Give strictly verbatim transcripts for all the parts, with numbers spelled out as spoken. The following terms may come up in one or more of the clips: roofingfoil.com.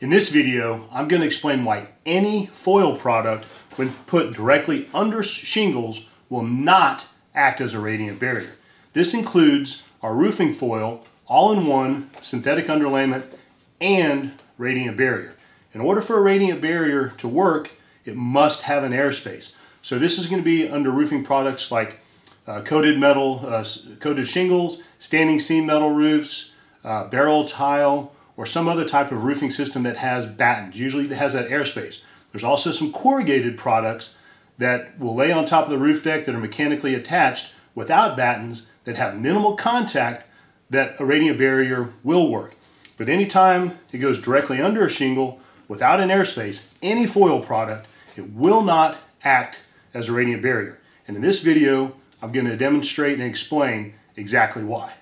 In this video, I'm going to explain why any foil product, when put directly under shingles, will not act as a radiant barrier. This includes our roofing foil, all-in-one synthetic underlayment, and radiant barrier. In order for a radiant barrier to work, it must have an airspace. So this is going to be under roofing products like uh, coated metal, uh, coated shingles, standing seam metal roofs, uh, barrel tile, or some other type of roofing system that has battens. Usually it has that airspace. There's also some corrugated products that will lay on top of the roof deck that are mechanically attached without battens that have minimal contact that a radiant barrier will work. But anytime it goes directly under a shingle without an airspace, any foil product, it will not act as a radiant barrier. And in this video, I'm going to demonstrate and explain exactly why.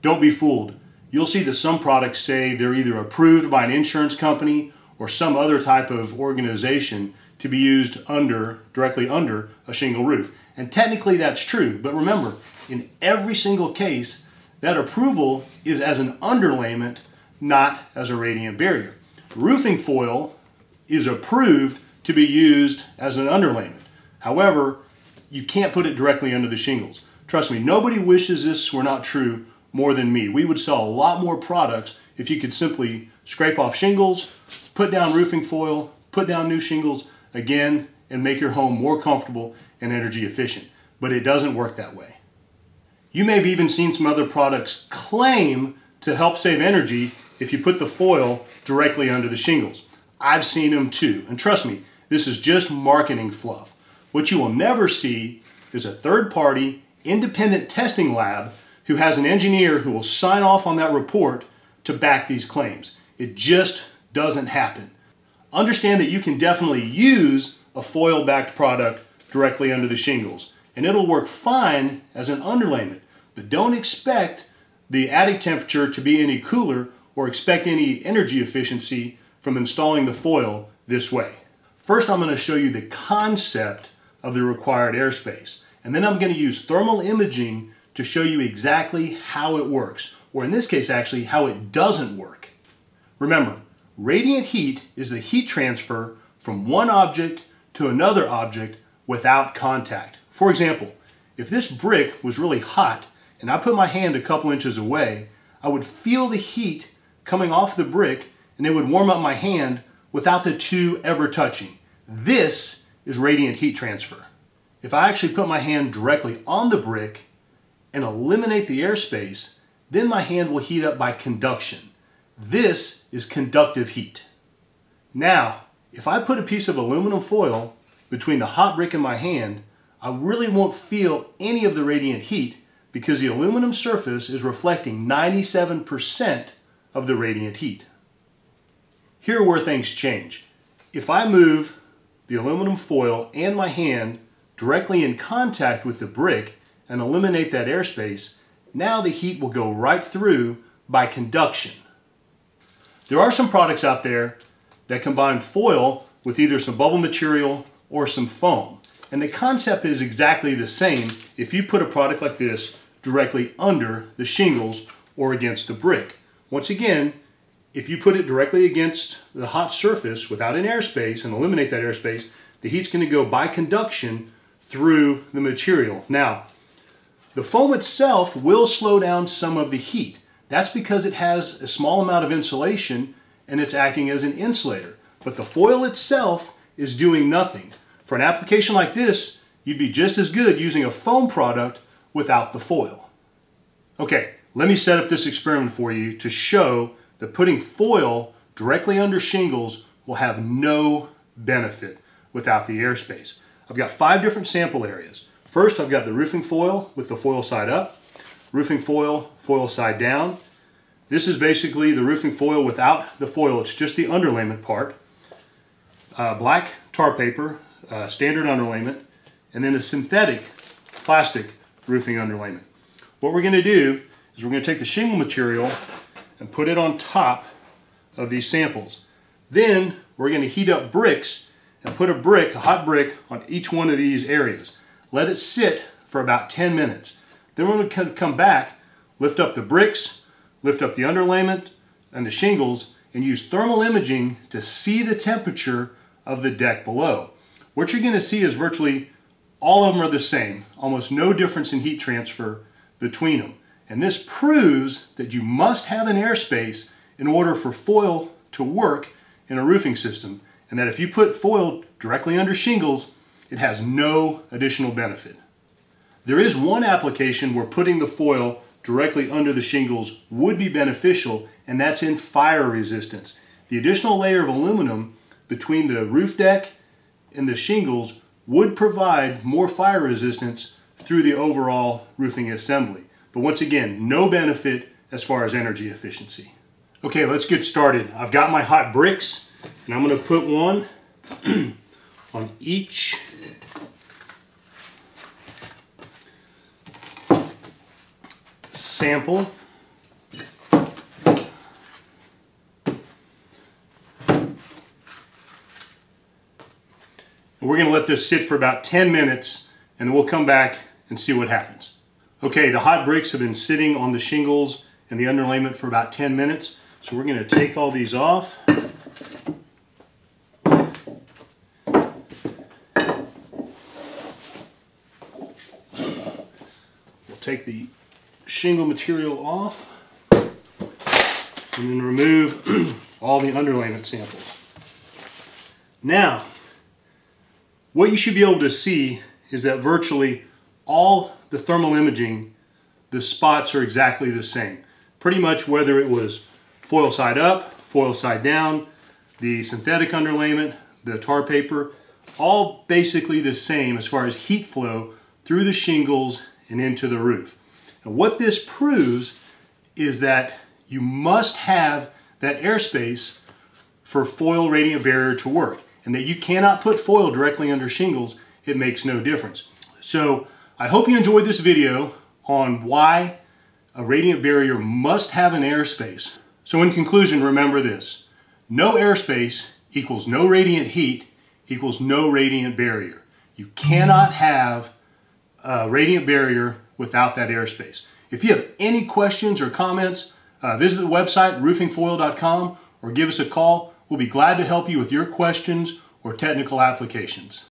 Don't be fooled. You'll see that some products say they're either approved by an insurance company or some other type of organization to be used under, directly under a shingle roof. And technically that's true, but remember, in every single case, that approval is as an underlayment, not as a radiant barrier. Roofing foil is approved to be used as an underlayment. However, you can't put it directly under the shingles. Trust me, nobody wishes this were not true more than me. We would sell a lot more products if you could simply scrape off shingles, put down roofing foil, put down new shingles again, and make your home more comfortable and energy efficient. But it doesn't work that way. You may have even seen some other products claim to help save energy if you put the foil directly under the shingles. I've seen them too, and trust me, this is just marketing fluff. What you will never see is a third-party independent testing lab who has an engineer who will sign off on that report to back these claims. It just doesn't happen. Understand that you can definitely use a foil-backed product directly under the shingles, and it'll work fine as an underlayment, but don't expect the attic temperature to be any cooler or expect any energy efficiency from installing the foil this way. First, I'm going to show you the concept of the required airspace, and then I'm going to use thermal imaging to show you exactly how it works, or in this case actually how it doesn't work. Remember, radiant heat is the heat transfer from one object to another object without contact. For example, if this brick was really hot and I put my hand a couple inches away, I would feel the heat coming off the brick and it would warm up my hand without the two ever touching. This is radiant heat transfer. If I actually put my hand directly on the brick and eliminate the airspace, then my hand will heat up by conduction. This is conductive heat. Now, if I put a piece of aluminum foil between the hot brick and my hand, I really won't feel any of the radiant heat because the aluminum surface is reflecting ninety-seven percent of the radiant heat. Here where things change. If I move the aluminum foil and my hand directly in contact with the brick and eliminate that airspace, now the heat will go right through by conduction. There are some products out there that combine foil with either some bubble material or some foam. And the concept is exactly the same if you put a product like this directly under the shingles or against the brick. Once again, if you put it directly against the hot surface without an airspace and eliminate that airspace, the heat's going to go by conduction through the material. Now, the foam itself will slow down some of the heat. That's because it has a small amount of insulation and it's acting as an insulator. But the foil itself is doing nothing. For an application like this, you'd be just as good using a foam product without the foil. Okay, let me set up this experiment for you to show that putting foil directly under shingles will have no benefit without the airspace. I've got five different sample areas. First, I've got the roofing foil with the foil side up, roofing foil, foil side down. This is basically the roofing foil without the foil. It's just the underlayment part. Uh, black tar paper, uh, standard underlayment, and then a synthetic plastic roofing underlayment. What we're going to do is we're going to take the shingle material and put it on top of these samples. Then we're going to heat up bricks and put a brick, a hot brick, on each one of these areas. Let it sit for about ten minutes. Then we're going to come back, lift up the bricks, lift up the underlayment and the shingles, and use thermal imaging to see the temperature of the deck below. What you're going to see is virtually all of them are the same, almost no difference in heat transfer between them. And this proves that you must have an airspace in order for foil to work in a roofing system, and that if you put foil directly under shingles, it has no additional benefit. There is one application where putting the foil directly under the shingles would be beneficial, and that's in fire resistance. The additional layer of aluminum between the roof deck and the shingles would provide more fire resistance through the overall roofing assembly. But once again, no benefit as far as energy efficiency. Okay, let's get started. I've got my hot bricks, and I'm going to put one on each sample. We're going to let this sit for about ten minutes, and then we'll come back and see what happens. Okay, the hot bricks have been sitting on the shingles and the underlayment for about ten minutes. So we're going to take all these off. We'll take the shingle material off and then remove all the underlayment samples. Now, what you should be able to see is that virtually all the thermal imaging, the spots are exactly the same. Pretty much whether it was foil side up, foil side down, the synthetic underlayment, the tar paper, all basically the same as far as heat flow through the shingles and into the roof. And what this proves is that you must have that airspace for foil radiant barrier to work, and that you cannot put foil directly under shingles. It makes no difference. So I hope you enjoyed this video on why a radiant barrier must have an airspace. So in conclusion, remember this: no airspace equals no radiant heat equals no radiant barrier. You cannot have a radiant barrier without that airspace. If you have any questions or comments, uh, visit the website roofing foil dot com or give us a call. We'll be glad to help you with your questions or technical applications.